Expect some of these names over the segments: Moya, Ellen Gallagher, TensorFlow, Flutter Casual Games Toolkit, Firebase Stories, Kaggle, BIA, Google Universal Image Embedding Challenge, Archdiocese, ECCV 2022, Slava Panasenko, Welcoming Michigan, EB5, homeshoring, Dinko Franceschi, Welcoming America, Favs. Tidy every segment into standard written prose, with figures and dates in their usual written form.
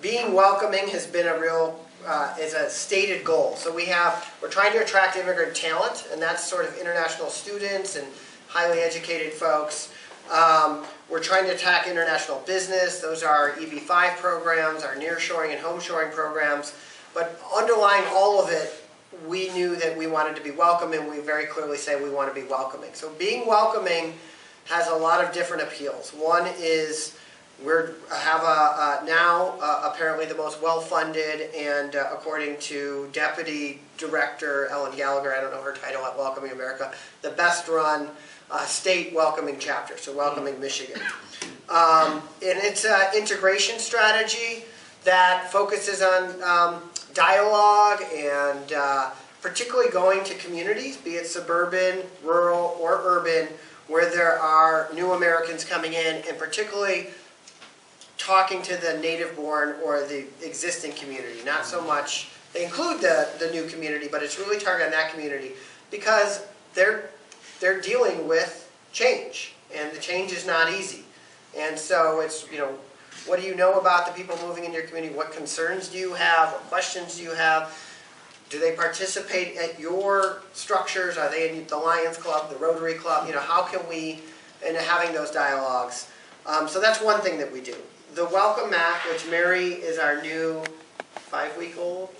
being welcoming has been a real is a stated goal. So we're trying to attract immigrant talent, and that's sort of international students and highly educated folks. We're trying to attack international business. Those are our EB5 programs, our nearshoring and homeshoring programs. But underlying all of it, we knew that we wanted to be welcoming, and we very clearly say we want to be welcoming. So being welcoming has a lot of different appeals. One is we have apparently the most well-funded and according to Deputy Director Ellen Gallagher, I don't know her title at Welcoming America, the best run state welcoming chapter, so Welcoming Michigan. And it's an integration strategy that focuses on dialogue and particularly going to communities, be it suburban, rural, or urban, where there are new Americans coming in, and particularly talking to the native-born or the existing community. Not so much, they include the new community, but it's really targeted on that community because they're dealing with change, and the change is not easy. And so it's, you know, what do you know about the people moving into your community? What concerns do you have? What questions do you have? Do they participate at your structures? Are they in the Lions Club, the Rotary Club? You know, how can we, and having those dialogues. So that's one thing that we do. The Welcome Mat, which Mary is our new 5-week-old.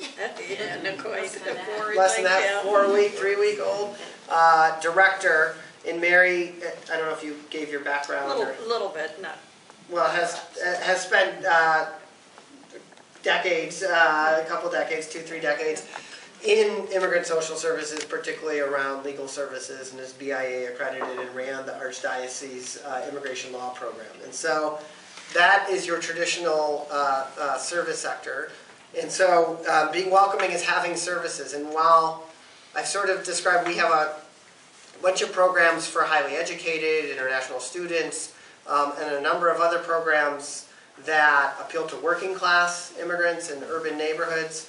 Yeah, no quite. Less than that, 3-week-old director. And Mary, I don't know if you gave your background. A little bit, not. Well, has spent decades, a couple decades, 2-3 decades, in immigrant social services, particularly around legal services, and is BIA accredited and ran the Archdiocese immigration law program. And so that is your traditional service sector. And so being welcoming is having services. And while I've sort of described, we have a bunch of programs for highly educated, international students, and a number of other programs that appeal to working class immigrants in urban neighborhoods.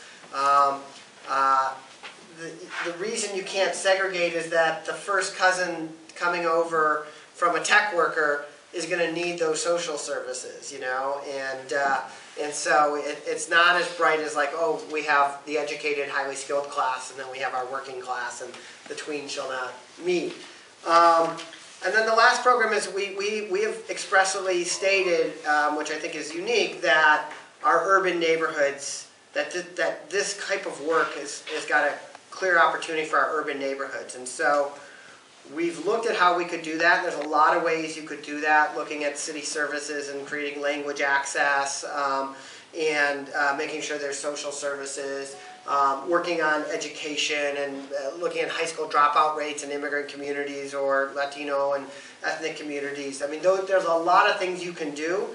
The reason you can't segregate is that the first cousin coming over from a tech worker is going to need those social services, you know, and so it's not as bright as like, oh, we have the educated, highly skilled class, and then we have our working class, and the tween shall not meet. And then the last program is we have expressly stated, which I think is unique, that our urban neighborhoods, that this type of work has got a clear opportunity for our urban neighborhoods. And so we've looked at how we could do that. There's a lot of ways you could do that, looking at city services and creating language access and making sure there's social services, working on education and looking at high school dropout rates in immigrant communities or Latino and ethnic communities. I mean, there's a lot of things you can do.